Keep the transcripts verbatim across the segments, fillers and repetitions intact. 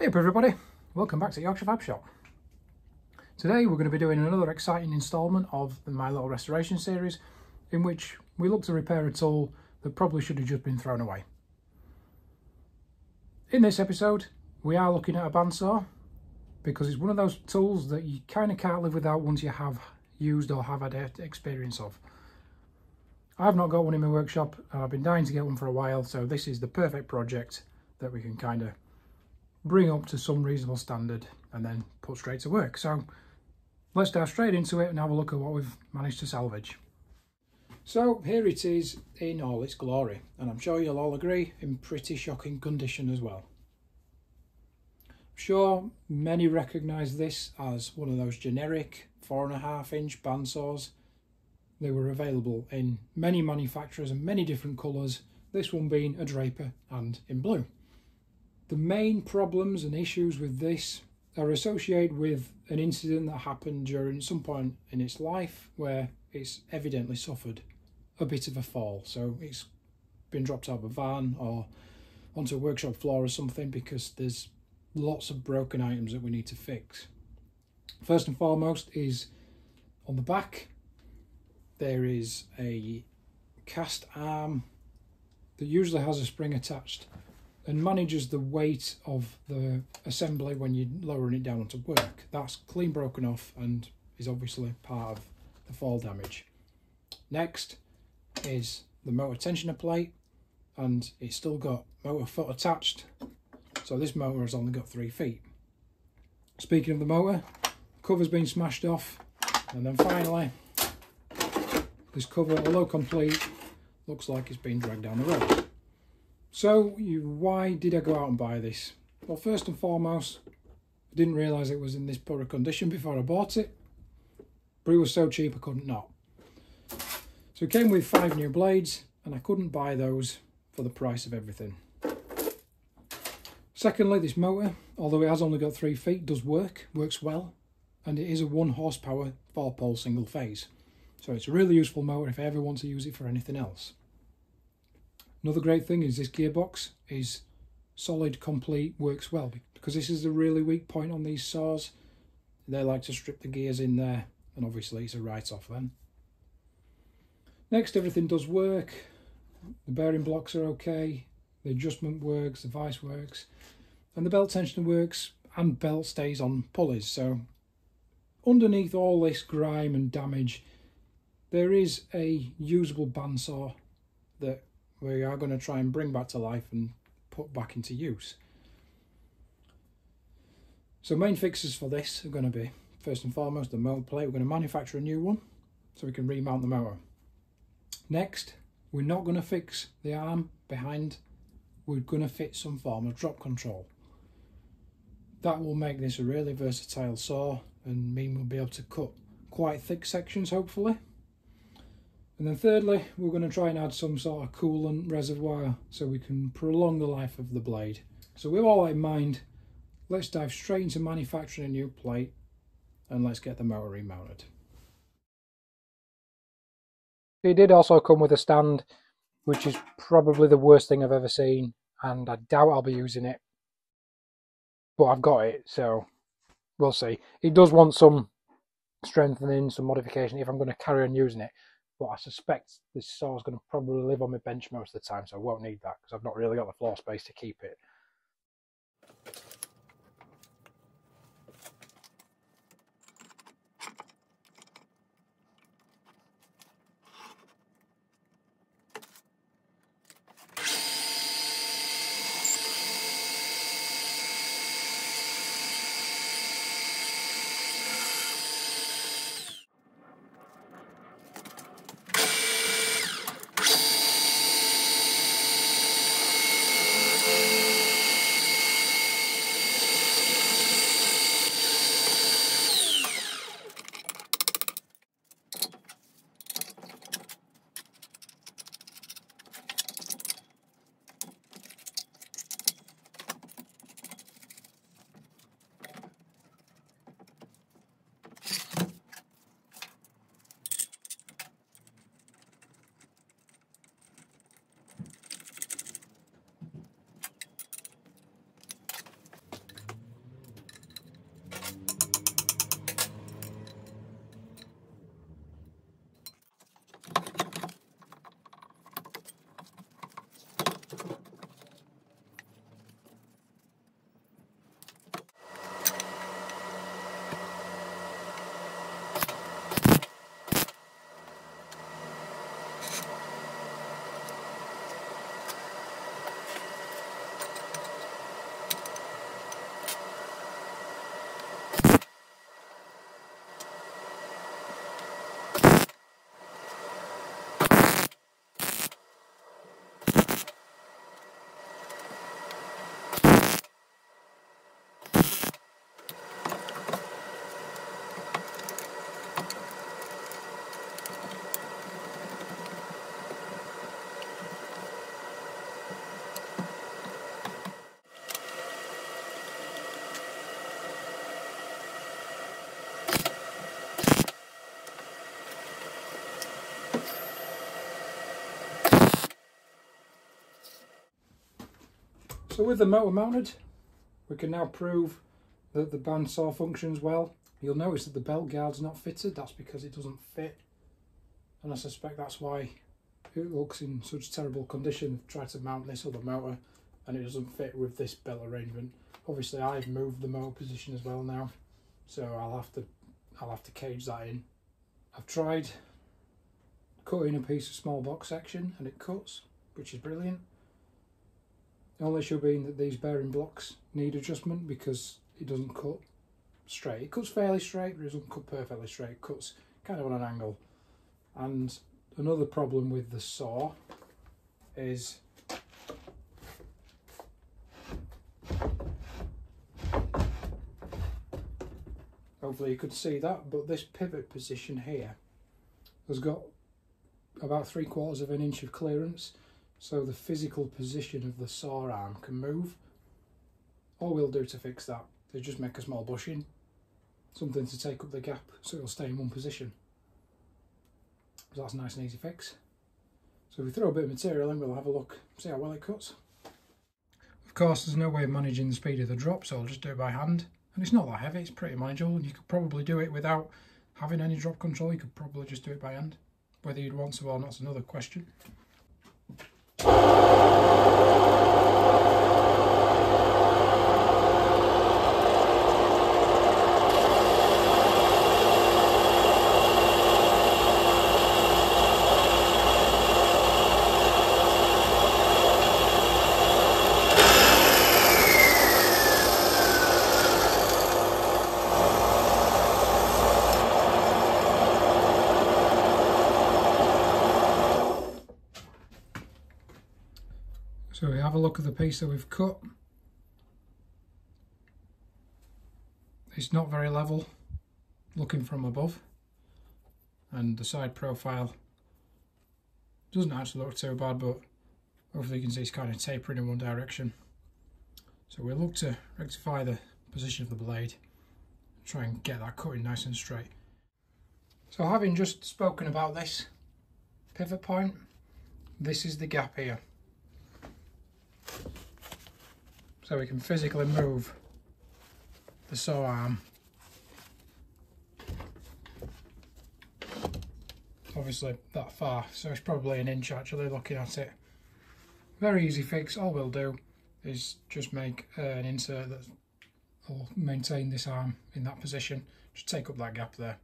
Hey everybody, welcome back to Yorkshire Fab Shop. Today we're going to be doing another exciting installment of the My Little Restoration series, in which we look to repair a tool that probably should have just been thrown away. In this episode we are looking at a bandsaw, because it's one of those tools that you kind of can't live without once you have used or have had experience of. I've not got one in my workshop and I've been dying to get one for a while, so this is the perfect project that we can kind of bring up to some reasonable standard and then put straight to work. So let's dive straight into it and have a look at what we've managed to salvage. So here it is in all its glory, and I'm sure you'll all agree in pretty shocking condition as well. I'm sure many recognise this as one of those generic four and a half inch bandsaws. They were available in many manufacturers and many different colours, this one being a Draper and in blue. The main problems and issues with this are associated with an incident that happened during some point in its life where it's evidently suffered a bit of a fall. So it's been dropped out of a van or onto a workshop floor or something, because there's lots of broken items that we need to fix. First and foremost is on the back, there is a cast arm that usually has a spring attached and manages the weight of the assembly when you're lowering it down to work. That's clean broken off and is obviously part of the fall damage. Next is the motor tensioner plate, and it's still got motor foot attached, so this motor has only got three feet. Speaking of the motor, cover's been smashed off, and then finally this cover, although complete, looks like it's been dragged down the road. So, you, why did I go out and buy this? Well, first and foremost, I didn't realise it was in this poor condition before I bought it, but it was so cheap I couldn't not. So it came with five new blades, and I couldn't buy those for the price of everything. Secondly, this motor, although it has only got three feet, does work, works well, and it is a one horsepower four pole single phase. So it's a really useful motor if I ever want to use it for anything else. Another great thing is this gearbox is solid, complete, works well, because this is the really weak point on these saws. They like to strip the gears in there, and obviously it's a write-off then. Next, everything does work. The bearing blocks are okay, the adjustment works, the vice works, and the belt tensioner works, and belt stays on pulleys. So underneath all this grime and damage, there is a usable bandsaw that we are going to try and bring back to life and put back into use. So main fixes for this are going to be, first and foremost, the motor plate. We're going to manufacture a new one so we can remount the motor. Next, we're not going to fix the arm behind. We're going to fit some form of drop control. That will make this a really versatile saw and mean we'll be able to cut quite thick sections, hopefully. And then thirdly, we're going to try and add some sort of coolant reservoir so we can prolong the life of the blade. So with all that in mind, let's dive straight into manufacturing a new plate and let's get the motor remounted. It did also come with a stand, which is probably the worst thing I've ever seen, and I doubt I'll be using it. But I've got it, so we'll see. It does want some strengthening, some modification if I'm going to carry on using it. But I suspect this saw is going to probably live on my bench most of the time, so I won't need that because I've not really got the floor space to keep it. So with the motor mounted, we can now prove that the bandsaw functions well. You'll notice that the belt guard's not fitted. That's because it doesn't fit, and I suspect that's why it looks in such terrible condition. Try to mount this other motor and it doesn't fit with this belt arrangement. Obviously I've moved the motor position as well now, so I'll have to I'll have to cage that in. I've tried cutting a piece of small box section and it cuts, which is brilliant. The only issue being that these bearing blocks need adjustment because it doesn't cut straight. It cuts fairly straight, but it doesn't cut perfectly straight. It cuts kind of on an angle. And another problem with the saw is hopefully you could see that, but this pivot position here has got about three quarters of an inch of clearance, so the physical position of the saw arm can move. All we'll do to fix that is just make a small bushing, something to take up the gap so it'll stay in one position. So that's a nice and easy fix. So if we throw a bit of material in, we'll have a look, see how well it cuts. Of course there's no way of managing the speed of the drop, so I'll just do it by hand. And it's not that heavy, it's pretty manageable, and you could probably do it without having any drop control. You could probably just do it by hand. Whether you'd want to or not is another question. So we have a look at the piece that we've cut. It's not very level looking from above, and the side profile doesn't actually look too bad, but hopefully you can see it's kind of tapering in one direction. So we'll look to rectify the position of the blade and try and get that cutting nice and straight. So having just spoken about this pivot point, this is the gap here. So we can physically move the saw arm. Obviously that far, so it's probably an inch actually looking at it. Very easy fix. All we'll do is just make uh, an insert that will maintain this arm in that position. Just take up that gap there.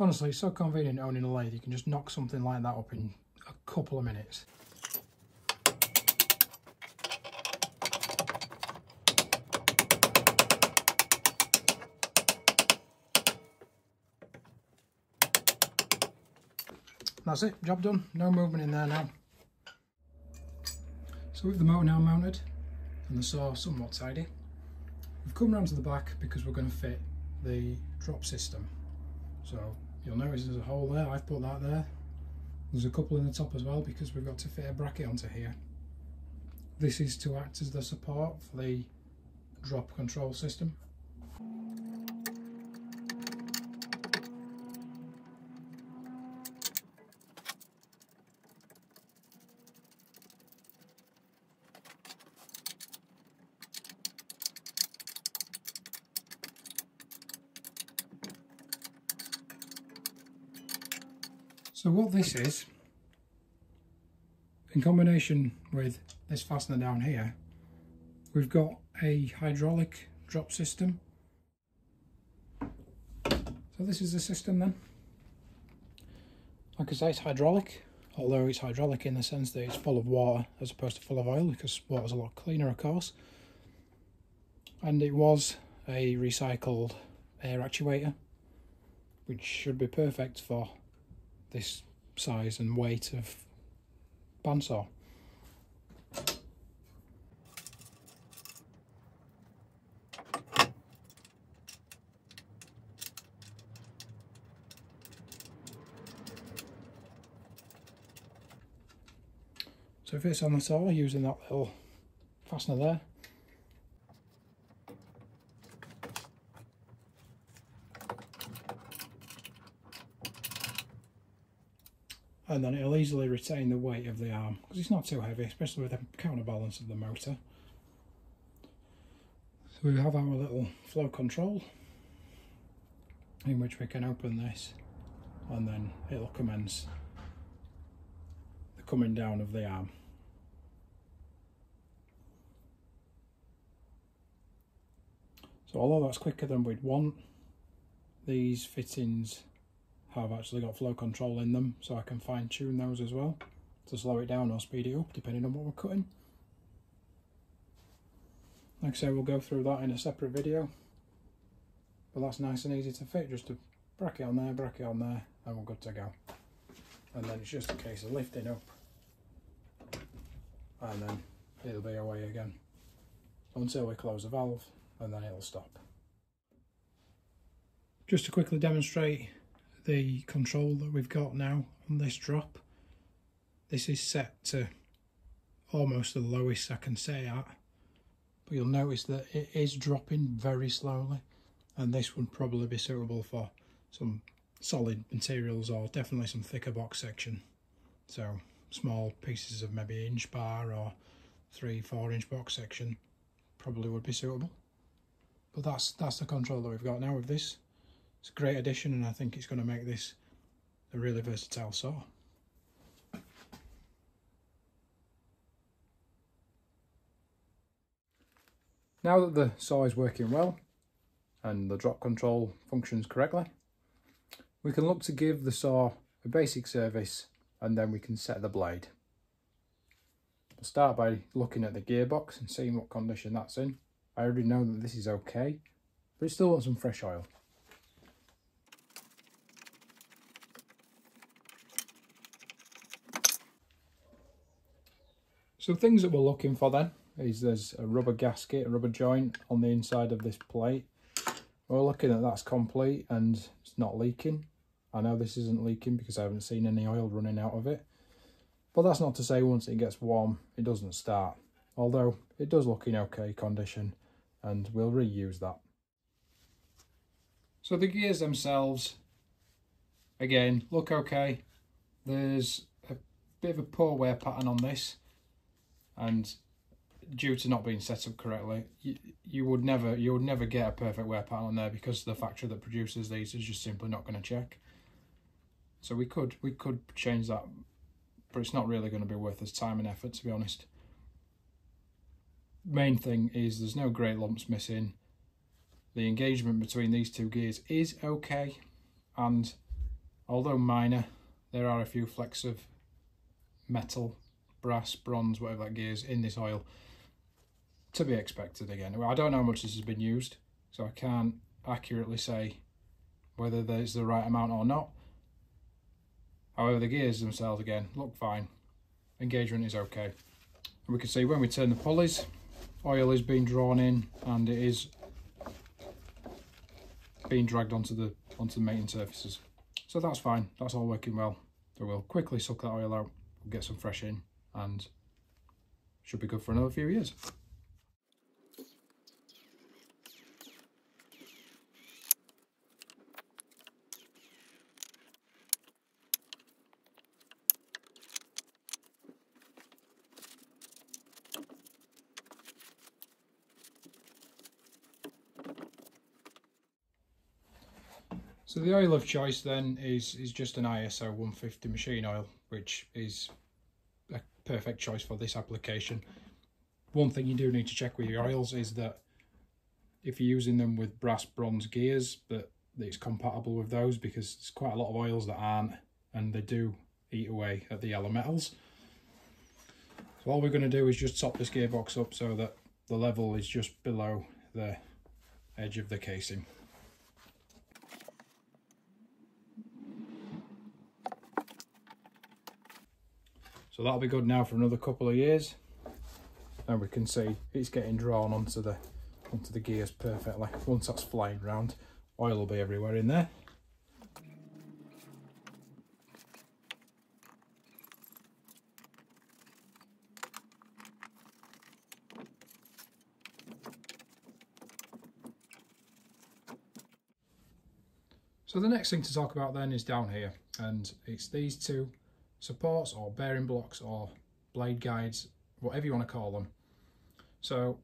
Honestly, it's so convenient owning a lathe. You can just knock something like that up in a couple of minutes. That's it, job done. No movement in there now. So with the motor now mounted and the saw somewhat tidy, we've come round to the back because we're going to fit the drop system. So you'll notice there's a hole there, I've put that there. There's a couple in the top as well because we've got to fit a bracket onto here. This is to act as the support for the drop control system. So what this is, in combination with this fastener down here, we've got a hydraulic drop system. So this is the system then. Like I say, it's hydraulic, although it's hydraulic in the sense that it's full of water as opposed to full of oil, because water's a lot cleaner of course. and it was a recycled air actuator, which should be perfect for this size and weight of bandsaw. So it fits on the saw using that little fastener there. And then it'll easily retain the weight of the arm, because it's not too heavy, especially with the counterbalance of the motor. So we have our little flow control, in which we can open this, and then it'll commence the coming down of the arm. So although that's quicker than we'd want, these fittings have actually got flow control in them, so I can fine tune those as well to slow it down or speed it up depending on what we're cutting. Like I say, we'll go through that in a separate video, but that's nice and easy to fit. Just a bracket on there, bracket on there, and we're good to go. And then it's just a case of lifting up and then it'll be away again until we close the valve, and then it'll stop. Just to quickly demonstrate the control that we've got now on this drop, this is set to almost the lowest I can say at, but you'll notice that it is dropping very slowly, and this would probably be suitable for some solid materials or definitely some thicker box section, so small pieces of maybe inch bar or three four inch box section probably would be suitable. But that's that's the control that we've got now with this. It's a great addition, and I think it's going to make this a really versatile saw. Now that the saw is working well and the drop control functions correctly, we can look to give the saw a basic service, and then we can set the blade. We'll start by looking at the gearbox and seeing what condition that's in. I already know that this is okay, but it still wants some fresh oil. So things that we're looking for then is there's a rubber gasket, a rubber joint on the inside of this plate. We're looking at that's complete and it's not leaking. I know this isn't leaking because I haven't seen any oil running out of it. But that's not to say once it gets warm it doesn't start. Although it does look in okay condition, and we'll reuse that. So the gears themselves, again, look okay. There's a bit of a poor wear pattern on this, and due to not being set up correctly, you, you would never you would never get a perfect wear pattern on there, because the factory that produces these is just simply not going to check. So we could we could change that, but it's not really going to be worth us time and effort, to be honest. Main thing is there's no great lumps missing. The engagement between these two gears is okay, and although minor, there are a few flecks of metal, brass, bronze, whatever that gear is, in this oil, to be expected again. I don't know how much this has been used, so I can't accurately say whether there's the right amount or not. However, the gears themselves, again, look fine. Engagement is okay. And we can see when we turn the pulleys, oil is being drawn in, and it is being dragged onto the onto the mating surfaces. So that's fine, that's all working well. So we'll quickly suck that oil out, we'll get some fresh in, and should be good for another few years. So the oil of choice then is, is just an I S O one fifty machine oil, which is a perfect choice for this application. One thing you do need to check with your oils is that if you're using them with brass bronze gears, that it's compatible with those, because there's quite a lot of oils that aren't, and they do eat away at the yellow metals. So all we're going to do is just top this gearbox up so that the level is just below the edge of the casing. So that'll be good now for another couple of years, and we can see it's getting drawn onto the onto the gears perfectly. Once that's flying round, oil will be everywhere in there. So the next thing to talk about then is down here, and it's these two supports or bearing blocks or blade guides, whatever you want to call them. So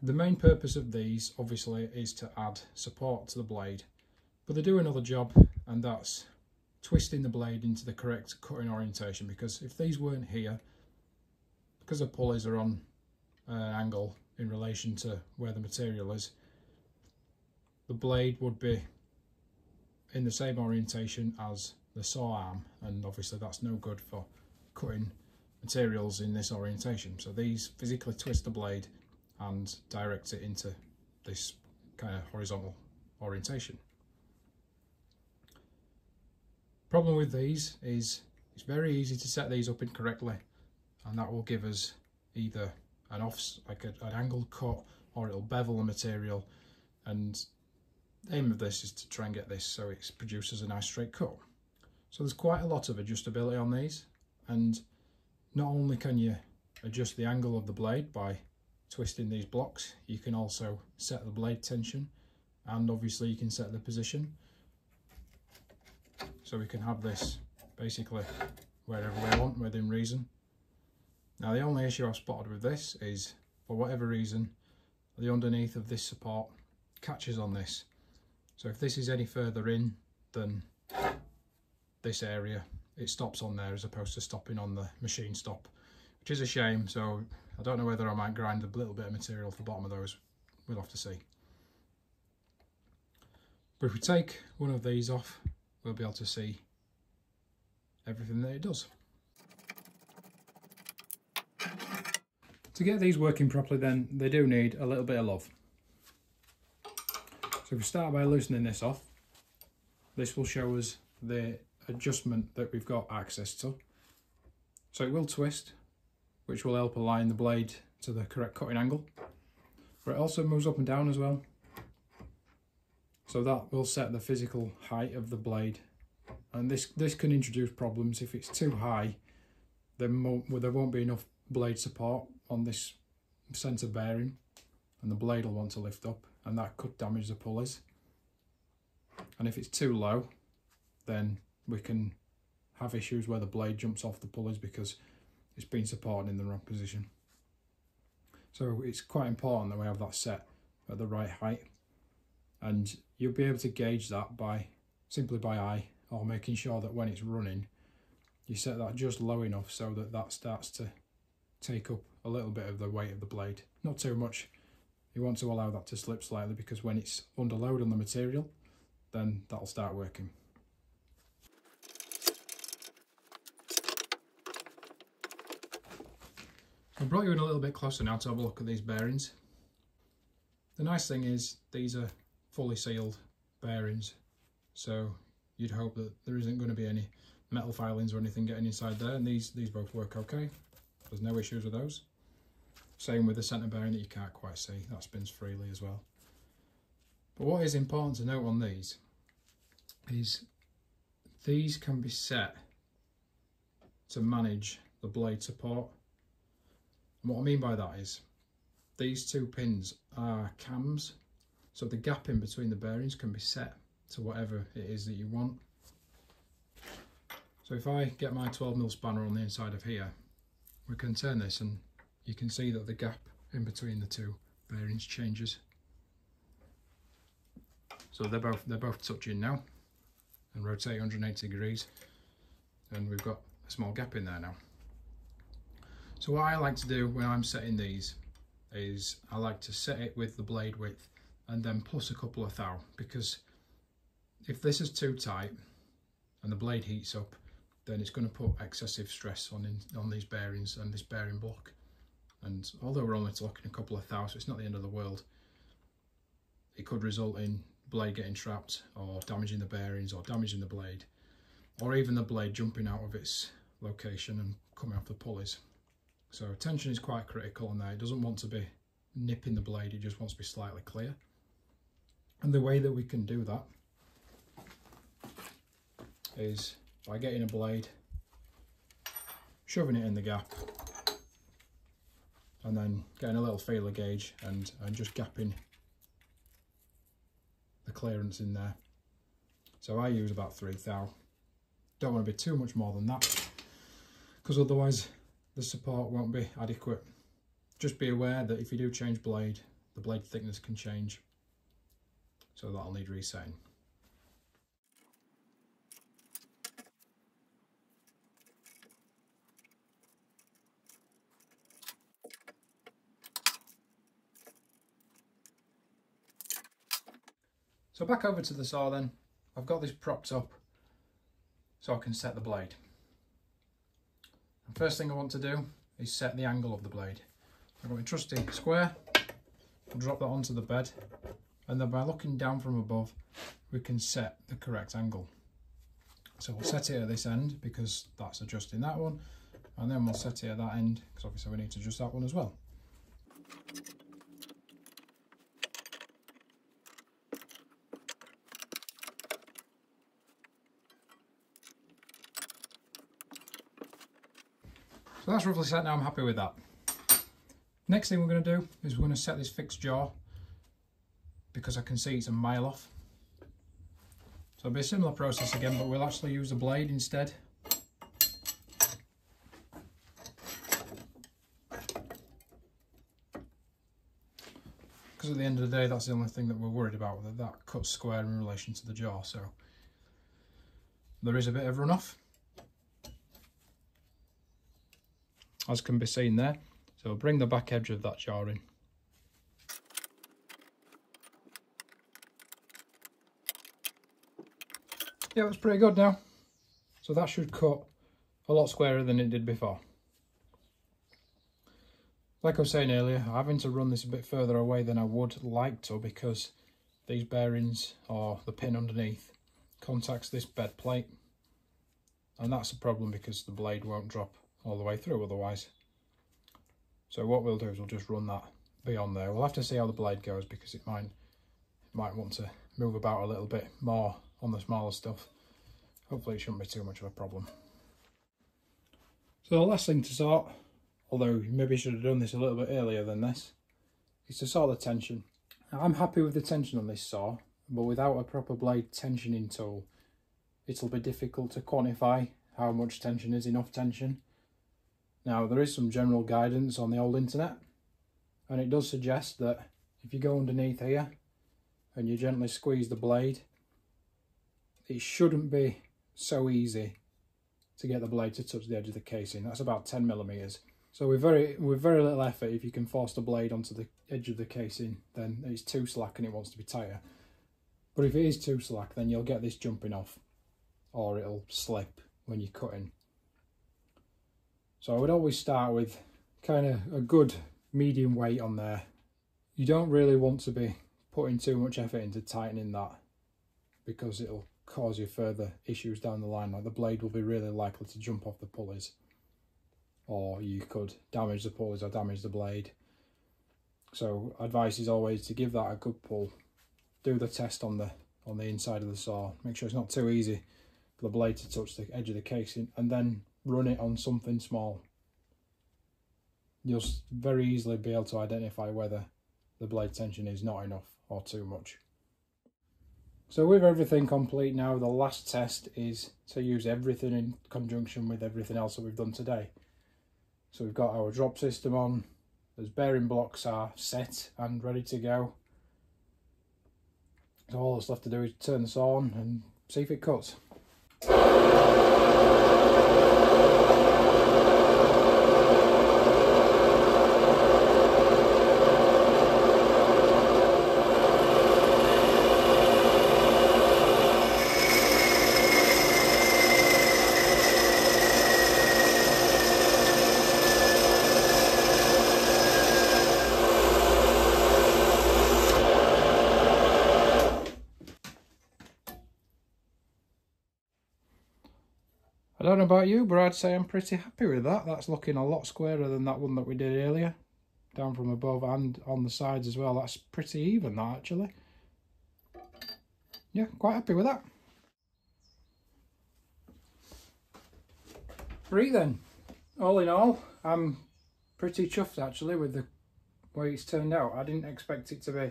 the main purpose of these obviously is to add support to the blade, but they do another job, and that's twisting the blade into the correct cutting orientation, because if these weren't here, because the pulleys are on an angle in relation to where the material is, the blade would be in the same orientation as the saw arm, and obviously that's no good for cutting materials in this orientation. So these physically twist the blade and direct it into this kind of horizontal orientation. Problem with these is it's very easy to set these up incorrectly, and that will give us either an off, like a, an angled cut, or it'll bevel the material. And the aim of this is to try and get this so it produces a nice straight cut. So there's quite a lot of adjustability on these, and not only can you adjust the angle of the blade by twisting these blocks, you can also set the blade tension, and obviously you can set the position. So we can have this basically wherever we want, within reason. Now the only issue I've spotted with this is, for whatever reason, the underneath of this support catches on this. So if this is any further in than this area, it stops on there as opposed to stopping on the machine stop, which is a shame. So I don't know whether I might grind a little bit of material off the bottom of those. We'll have to see. But if we take one of these off, we'll be able to see everything that it does. To get these working properly then, they do need a little bit of love. So if we start by loosening this off, this will show us the adjustment that we've got access to. So it will twist, which will help align the blade to the correct cutting angle, but it also moves up and down as well. So that will set the physical height of the blade, and this this can introduce problems. If it's too high, then well, there won't be enough blade support on this centre bearing, and the blade will want to lift up, and that could damage the pulleys. And if it's too low, then we can have issues where the blade jumps off the pulleys because it's been supported in the wrong position. So it's quite important that we have that set at the right height, and you'll be able to gauge that by simply by eye, or making sure that when it's running you set that just low enough so that that starts to take up a little bit of the weight of the blade. Not too much. You want to allow that to slip slightly, because when it's under load on the material, then that'll start working. I brought you in a little bit closer now to have a look at these bearings. The nice thing is these are fully sealed bearings, so you'd hope that there isn't going to be any metal filings or anything getting inside there, and these, these both work okay. There's no issues with those. Same with the centre bearing that you can't quite see, that spins freely as well. But what is important to note on these is these can be set to manage the blade support. What I mean by that is these two pins are cams, so the gap in between the bearings can be set to whatever it is that you want. So if I get my twelve mil spanner on the inside of here, we can turn this and you can see that the gap in between the two bearings changes. So they're both they're both touching now, and rotate one hundred eighty degrees, and we've got a small gap in there now. So what I like to do when I'm setting these is I like to set it with the blade width and then plus a couple of thou, because if this is too tight and the blade heats up, then it's going to put excessive stress on in, on these bearings and this bearing block. And although we're only talking a couple of thou, so it's not the end of the world, it could result in blade getting trapped or damaging the bearings or damaging the blade, or even the blade jumping out of its location and coming off the pulleys. So tension is quite critical on there. It doesn't want to be nipping the blade, it just wants to be slightly clear. And the way that we can do that is by getting a blade, shoving it in the gap, and then getting a little feeler gauge and, and just gapping the clearance in there. So I use about three thou. Don't want to be too much more than that, because otherwise the support won't be adequate. Just be aware that if you do change blade, the blade thickness can change, so that'll need resetting. So back over to the saw then, I've got this propped up so I can set the blade. The first thing I want to do is set the angle of the blade. I've got my trusty square, drop that onto the bed, and then by looking down from above we can set the correct angle. So we'll set it at this end because that's adjusting that one, and then we'll set it at that end because obviously we need to adjust that one as well. So that's roughly set now, I'm happy with that. Next thing we're going to do is we're going to set this fixed jaw, because I can see it's a mile off. So it'll be a similar process again, but we'll actually use a blade instead. Because at the end of the day, that's the only thing that we're worried about, that that cuts square in relation to the jaw, so there is a bit of runoff, as can be seen there. So we'll bring the back edge of that jar in. Yeah, that's pretty good now. So that should cut a lot squarer than it did before. Like I was saying earlier, I'm having to run this a bit further away than I would like to, because these bearings, or the pin underneath, contacts this bed plate. And that's a problem because the blade won't drop all the way through otherwise. So what we'll do is we'll just run that beyond there. We'll have to see how the blade goes, because it might, it might want to move about a little bit more on the smaller stuff. Hopefully it shouldn't be too much of a problem. So the last thing to sort, although maybe I should have done this a little bit earlier than this, is to sort the tension. Now, I'm happy with the tension on this saw, but without a proper blade tensioning tool, it'll be difficult to quantify how much tension is enough tension. Now, there is some general guidance on the old internet, and it does suggest that if you go underneath here and you gently squeeze the blade, it shouldn't be so easy to get the blade to touch the edge of the casing. That's about ten millimeters. So with very, with very little effort, if you can force the blade onto the edge of the casing, then it's too slack and it wants to be tighter. But if it is too slack, then you'll get this jumping off, or it'll slip when you're cutting. So I would always start with kind of a good medium weight on there. You don't really want to be putting too much effort into tightening that, because it'll cause you further issues down the line. Like the blade will be really likely to jump off the pulleys, or you could damage the pulleys or damage the blade. So advice is always to give that a good pull. Do the test on the on the inside of the saw. Make sure it's not too easy for the blade to touch the edge of the casing, and then run it on something small. You'll very easily be able to identify whether the blade tension is not enough or too much. So with everything complete now, the last test is to use everything in conjunction with everything else that we've done today. So we've got our drop system on, those bearing blocks are set and ready to go. So all that's left to do is turn the saw on and see if it cuts. I don't know about you, but I'd say I'm pretty happy with that. That's looking a lot squarer than that one that we did earlier. Down from above and on the sides as well. That's pretty even, that, actually. Yeah, quite happy with that. Right then, all in all, I'm pretty chuffed actually with the way it's turned out. I didn't expect it to be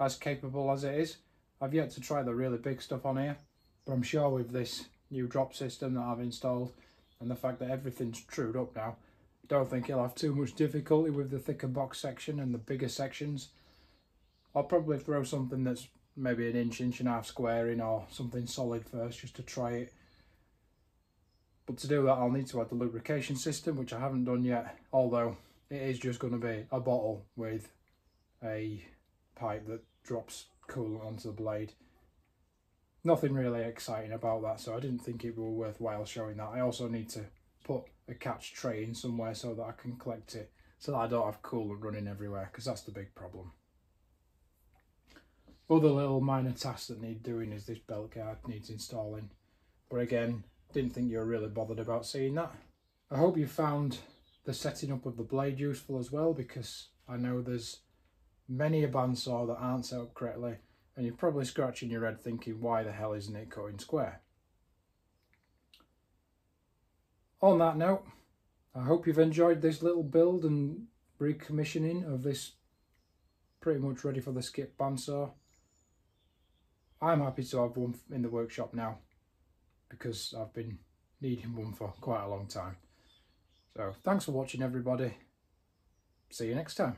as capable as it is. I've yet to try the really big stuff on here, but I'm sure with this new drop system that I've installed and the fact that everything's trued up now, I don't think you'll have too much difficulty with the thicker box section and the bigger sections. I'll probably throw something that's maybe an inch, inch and a half square in or something solid first just to try it. But to do that, I'll need to add the lubrication system, which I haven't done yet, although it is just going to be a bottle with a pipe that drops coolant onto the blade. Nothing really exciting about that, so I didn't think it were worthwhile showing that. I also need to put a catch tray in somewhere so that I can collect it, so that I don't have coolant running everywhere, because that's the big problem. Other little minor tasks that need doing is this belt guard needs installing, but again, didn't think you were really bothered about seeing that. I hope you found the setting up of the blade useful as well, because I know there's many a bandsaw that aren't set up correctly and you're probably scratching your head thinking, why the hell isn't it cutting square? On that note, I hope you've enjoyed this little build and recommissioning of this pretty much ready for the skip bandsaw. I'm happy to have one in the workshop now, because I've been needing one for quite a long time. So thanks for watching everybody. See you next time.